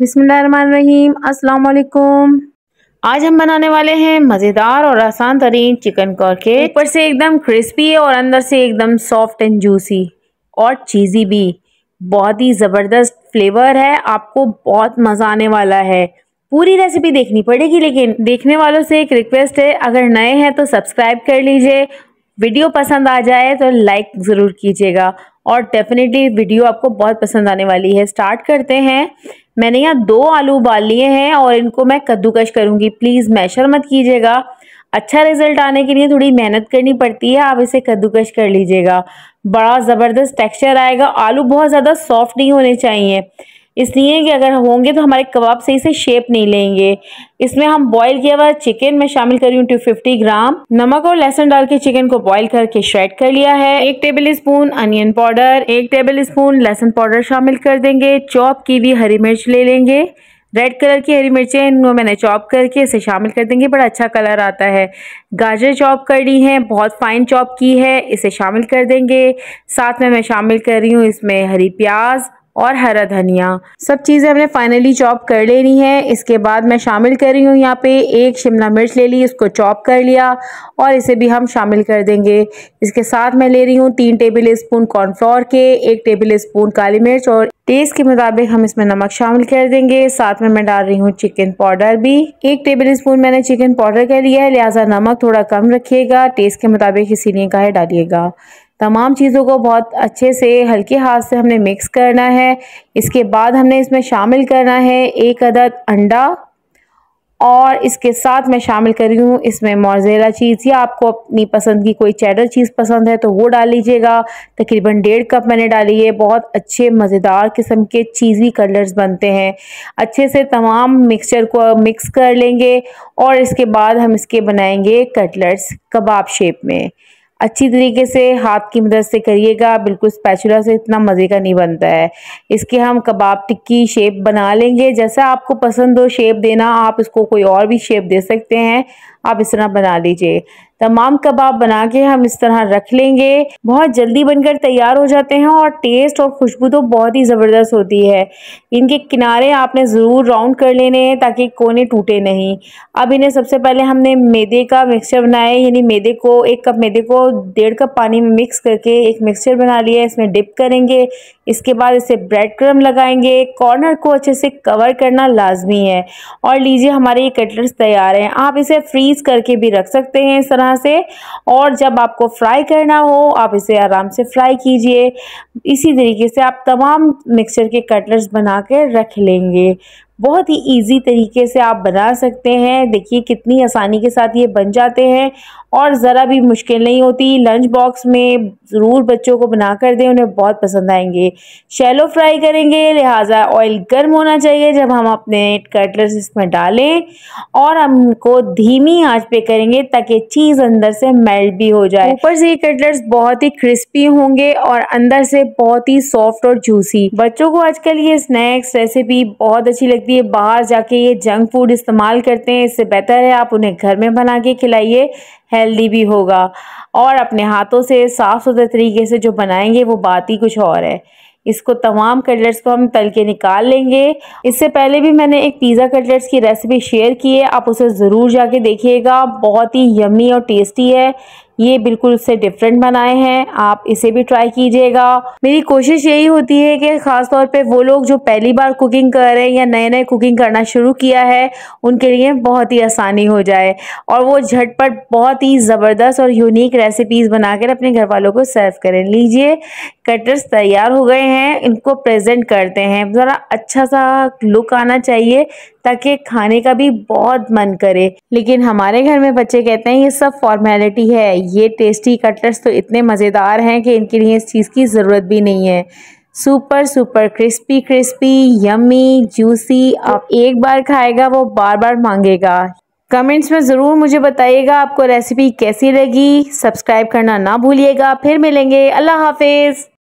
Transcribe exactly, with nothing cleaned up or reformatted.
बिस्मिल्लाहिर्रहमानिर्रहीम। अस्सलाम वालेकुम। आज हम बनाने वाले हैं मज़ेदार और आसान तरीन चिकन कॉर्के। ऊपर से एकदम क्रिस्पी है और अंदर से एकदम सॉफ्ट एंड जूसी और चीज़ी भी। बहुत ही ज़बरदस्त फ्लेवर है, आपको बहुत मज़ा आने वाला है। पूरी रेसिपी देखनी पड़ेगी, लेकिन देखने वालों से एक रिक्वेस्ट है, अगर नए हैं तो सब्सक्राइब कर लीजिए। वीडियो पसंद आ जाए तो लाइक ज़रूर कीजिएगा और डेफिनेटली वीडियो आपको बहुत पसंद आने वाली है। स्टार्ट करते हैं। मैंने यहाँ दो आलू उबाल लिए हैं और इनको मैं कद्दूकश करूँगी। प्लीज़ मैशर मत कीजिएगा, अच्छा रिजल्ट आने के लिए थोड़ी मेहनत करनी पड़ती है। आप इसे कद्दूकश कर लीजिएगा, बड़ा ज़बरदस्त टेक्सचर आएगा। आलू बहुत ज़्यादा सॉफ्ट नहीं होने चाहिए, इसलिए कि अगर होंगे तो हमारे कबाब सही से शेप नहीं लेंगे। इसमें हम बॉईल किया हुआ चिकन में शामिल करी हूँ दो सौ पचास ग्राम। नमक और लहसुन डाल के चिकन को बॉईल करके श्रेड कर लिया है। एक टेबल स्पून अनियन पाउडर, एक टेबल स्पून लहसुन पाउडर शामिल कर देंगे। चॉप की भी हरी मिर्च ले लेंगे, रेड कलर की हरी मिर्चें, इनको मैंने चॉप करके इसे शामिल कर देंगे, बड़ा अच्छा कलर आता है। गाजर चॉप कर ली है, बहुत फाइन चॉप की है, इसे शामिल कर देंगे। साथ में मैं शामिल कर रही हूँ इसमें हरी प्याज और हरा धनिया। सब चीज़ें हमने फाइनली चॉप कर लेनी है। इसके बाद मैं शामिल कर रही हूँ यहाँ पे एक शिमला मिर्च ले ली, इसको चॉप कर लिया और इसे भी हम शामिल कर देंगे। इसके साथ मैं ले रही हूँ तीन टेबल स्पून कॉर्नफ्लोर के, एक टेबल स्पून काली मिर्च और टेस्ट के मुताबिक हम इसमें नमक शामिल कर देंगे। साथ में मैं डाल रही हूँ चिकन पाउडर भी, एक टेबल स्पून मैंने चिकन पाउडर का लिया है, लिहाजा नमक थोड़ा कम रखिएगा, टेस्ट के मुताबिक इसीलिए कहा है डालिएगा। तमाम चीज़ों को बहुत अच्छे से हल्के हाथ से हमने मिक्स करना है। इसके बाद हमने इसमें शामिल करना है एक अदद अंडा और इसके साथ मैं शामिल कर रही हूँ इसमें मोज़रेला चीज़, या आपको अपनी पसंद की कोई चेडर चीज़ पसंद है तो वो डाल लीजिएगा। तकरीबन डेढ़ कप मैंने डाली है। बहुत अच्छे मज़ेदार किस्म के चीज़ी कलर्स बनते हैं। अच्छे से तमाम मिक्सचर को मिक्स कर लेंगे और इसके बाद हम इसके बनाएंगे कटलेट्स कबाब शेप में। अच्छी तरीके से हाथ की मदद से करिएगा, बिल्कुल स्पैचुला से इतना मज़े का नहीं बनता है। इसके हम कबाब टिक्की शेप बना लेंगे, जैसा आपको पसंद हो शेप देना। आप इसको कोई और भी शेप दे सकते हैं, आप इस तरह बना लीजिए। तमाम कबाब बना के हम इस तरह रख लेंगे, बहुत जल्दी बनकर तैयार हो जाते हैं और टेस्ट और खुशबू तो बहुत ही ज़बरदस्त होती है। इनके किनारे आपने ज़रूर राउंड कर लेने हैं ताकि कोने टूटे नहीं। अब इन्हें सबसे पहले हमने मैदे का मिक्सचर बनाया, यानी मैदे को एक कप मैदे को डेढ़ कप पानी में मिक्स करके एक मिक्सचर बना लिया है, इसमें डिप करेंगे। इसके बाद इसे ब्रेड क्रम्ब लगाएंगे, कॉर्नर को अच्छे से कवर करना लाजमी है। और लीजिए हमारे ये कटलेट्स तैयार हैं। आप इसे फ्रीज करके भी रख सकते हैं इस तरह से, और जब आपको फ्राई करना हो आप इसे आराम से फ्राई कीजिए। इसी तरीके से आप तमाम मिक्सचर के कटलेट्स बना के रख लेंगे। बहुत ही इजी तरीके से आप बना सकते हैं। देखिए कितनी आसानी के साथ ये बन जाते हैं और ज़रा भी मुश्किल नहीं होती। लंच बॉक्स में ज़रूर बच्चों को बना कर दें, उन्हें बहुत पसंद आएंगे। शैलो फ्राई करेंगे, लिहाजा ऑयल गर्म होना चाहिए जब हम अपने कटलेट्स इसमें डालें, और हम इनको धीमी आंच पे करेंगे ताकि चीज़ अंदर से मेल्ट भी हो जाए। ऊपर से ये कटलेट्स बहुत ही क्रिस्पी होंगे और अंदर से बहुत ही सॉफ्ट और जूसी। बच्चों को आजकल ये स्नैक्स रेसिपी बहुत अच्छी लगती है। ये बाहर जाके ये जंक फूड इस्तेमाल करते हैं, इससे बेहतर है आप उन्हें घर में बना के खिलाइए, हेल्दी भी होगा। और अपने हाथों से साफ़ सुथरे तरीके से जो बनाएंगे वो बात ही कुछ और है। इसको तमाम कटलेट्स को हम तल के निकाल लेंगे। इससे पहले भी मैंने एक पिज़्ज़ा कटलेट्स की रेसिपी शेयर की है, आप उसे ज़रूर जाके देखिएगा, बहुत ही यम्मी और टेस्टी है। ये बिल्कुल उससे डिफरेंट बनाए हैं, आप इसे भी ट्राई कीजिएगा। मेरी कोशिश यही होती है कि ख़ासतौर पे वो लोग जो पहली बार कुकिंग कर रहे हैं या नए नए कुकिंग करना शुरू किया है, उनके लिए बहुत ही आसानी हो जाए और वो झटपट बहुत ही ज़बरदस्त और यूनिक रेसिपीज़ बनाकर अपने घर वालों को सर्व करें। लीजिए कटलेट्स तैयार हो गए हैं, इनको प्रेजेंट करते हैं। ज़रा अच्छा सा लुक आना चाहिए ताकि खाने का भी बहुत मन करे, लेकिन हमारे घर में बच्चे कहते हैं ये सब फॉर्मेलिटी है, ये टेस्टी कटलेट्स तो इतने मज़ेदार हैं कि इनके लिए इस चीज़ की ज़रूरत भी नहीं है। Super super crispy crispy yummy juicy, आप एक बार खाएगा वो बार बार मांगेगा। कमेंट्स में ज़रूर मुझे बताइएगा आपको रेसिपी कैसी लगी। सब्सक्राइब करना ना भूलिएगा। फिर मिलेंगे, अल्लाह हाफिज़।